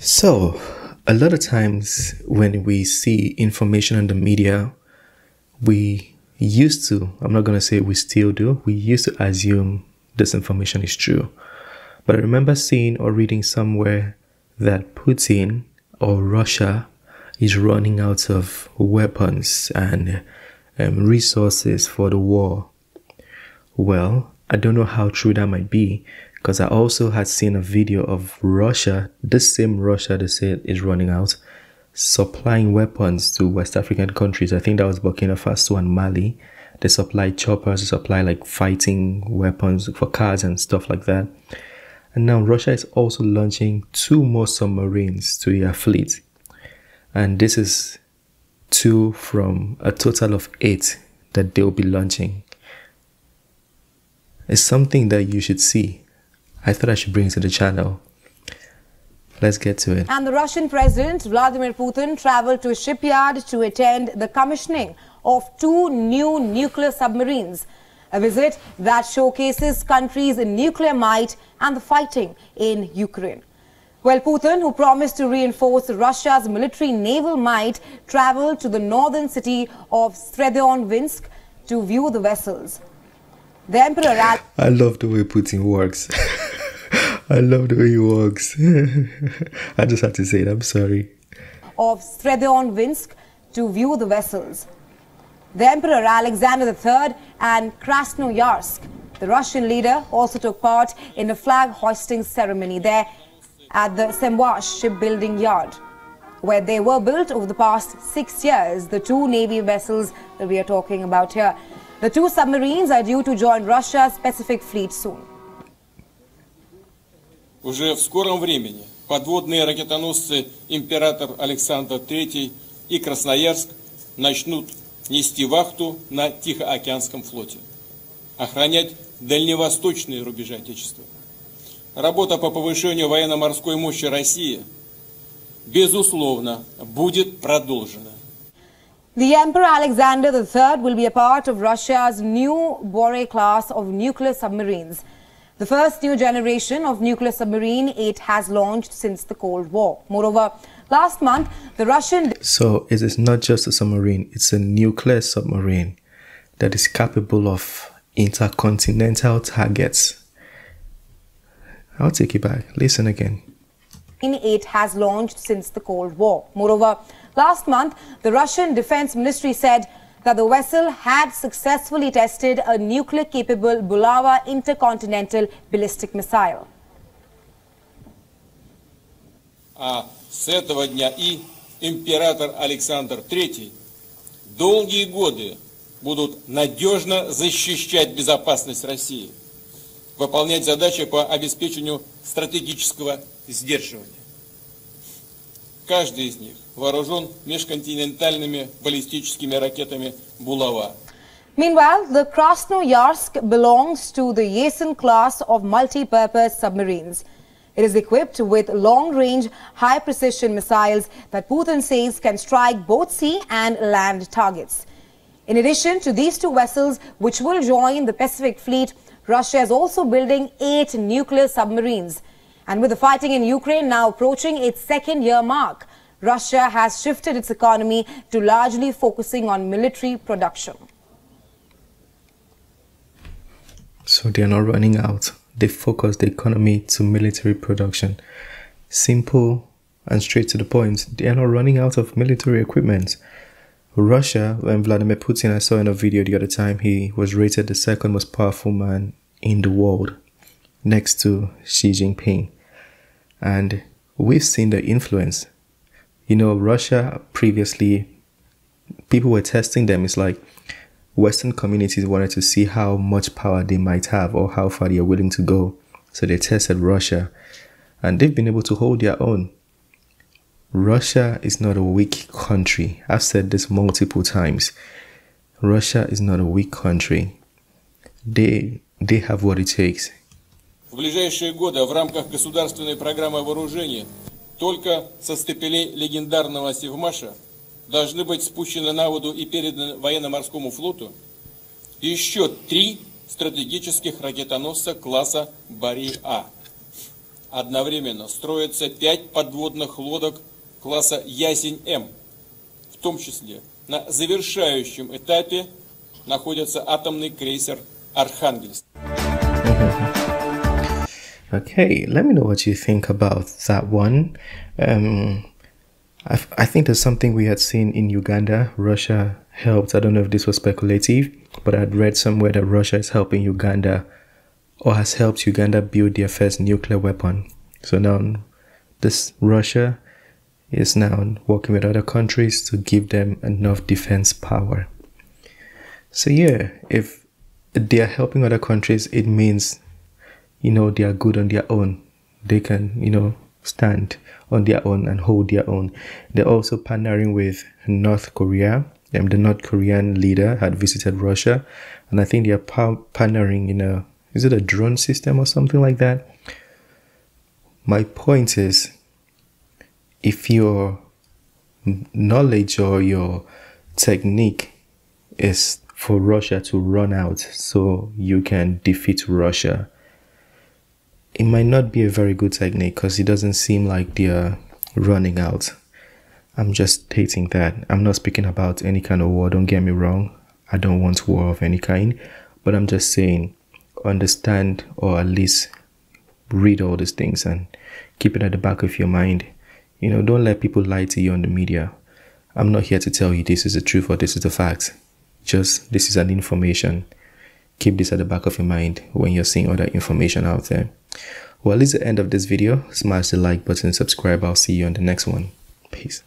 So, a lot of times when we see information in the media, we used to, I'm not going to say we still do, we used to assume this information is true. But I remember seeing or reading somewhere that Putin or Russia is running out of weapons and resources for the war. Well, I don't know how true that might be, because I also had seen a video of Russia, this same Russia they said is running out, supplying weapons to West African countries. I think that was Burkina Faso and Mali. They supply choppers, they supply like fighting weapons for cars and stuff like that. And now Russia is also launching 2 more submarines to their fleet. And this is 2 from a total of 8 that they'll be launching. It's something that you should see. I thought I should bring it to the channel. Let's get to it. And the Russian President Vladimir Putin traveled to a shipyard to attend the commissioning of 2 new nuclear submarines. A visit that showcases countries' nuclear might and the fighting in Ukraine. Well, Putin, who promised to reinforce Russia's military naval might, traveled to the northern city of Severodvinsk to view the vessels. The Emperor... I love the way Putin works. I love the way he works. I just had to say it, I'm sorry. Of Severodvinsk to view the vessels. The Emperor Alexander III and Krasnoyarsk, the Russian leader, also took part in a flag hoisting ceremony there at the Semois shipbuilding yard, where they were built over the past 6 years, the 2 Navy vessels that we are talking about here. The 2 submarines are due to join Russia's Pacific Fleet soon. Уже в скором времени подводные ракетоносцы «Император Александр III» и «Красноярск» начнут нести вахту на Тихоокеанском флоте, охранять дальневосточные рубежи Отечества. Работа по повышению военно-морской мощи России, безусловно, будет продолжена. The Emperor Alexander III will be a part of Russia's new Borei class of nuclear submarines, the first new generation of nuclear submarine it has launched since the Cold War. Moreover, last month, the Russian... So it is not just a submarine, it's a nuclear submarine that is capable of intercontinental targets. I'll take you back. Listen again. It has launched since the Cold War. Moreover, last month, the Russian Defense Ministry said that the vessel had successfully tested a nuclear-capable Bulava intercontinental ballistic missile. А с этого дня и император Александр III долгие годы будут надежно защищать безопасность России, выполнять задачи по обеспечению стратегического сдерживания. Каждый из них вооружен межконтинентальными баллистическими ракетами «Булава». Meanwhile, the Krasnoyarsk belongs to the Yasen class of multi-purpose submarines. It is equipped with long-range, high-precision missiles that Putin says can strike both sea and land targets. In addition to these 2 vessels, which will join the Pacific Fleet, Russia is also building 8 nuclear submarines. And with the fighting in Ukraine now approaching its 2nd-year mark, Russia has shifted its economy to largely focusing on military production. So they are not running out. They focus the economy to military production. Simple and straight to the point. They are not running out of military equipment. Russia, when Vladimir Putin, I saw in a video the other time, he was rated the 2nd most powerful man in the world, next to Xi Jinping. And we've seen the influence. You know, Russia previously, people were testing them. It's like Western communities wanted to see how much power they might have or how far they are willing to go. So they tested Russia and they've been able to hold their own. Russia is not a weak country. I've said this multiple times. Russia is not a weak country. They have what it takes. В ближайшие годы в рамках государственной программы вооружения только со стапелей легендарного Сивмаша должны быть спущены на воду и переданы военно-морскому флоту еще 3 стратегических ракетоносца класса Борей А. Одновременно строятся 5 подводных лодок класса «Ясень-М». В том числе на завершающем этапе находится атомный крейсер «Архангельск». Okay, let me know what you think about that one. I think there's something we had seen in Uganda. Russia helped. I don't know if this was speculative, but I'd read somewhere that Russia is helping Uganda or has helped Uganda build their first nuclear weapon. So now this Russia is now working with other countries to give them enough defense power. So yeah, if they are helping other countries, it means, you know, they are good on their own. They can, you know, stand on their own and hold their own. They're also partnering with North Korea. The North Korean leader had visited Russia, and I think they are partnering in a, is it a drone system or something like that? My point is, if your knowledge or your technique is for Russia to run out so you can defeat Russia, it might not be a very good technique, because it doesn't seem like they're running out. I'm just stating that. I'm not speaking about any kind of war, don't get me wrong. I don't want war of any kind, but I'm just saying, understand or at least read all these things and keep it at the back of your mind. You know, don't let people lie to you on the media. I'm not here to tell you this is the truth or this is the fact. Just, this is an information. Keep this at the back of your mind when you're seeing other information out there. Well, it's the end of this video. Smash the like button, subscribe. I'll see you on the next one. Peace.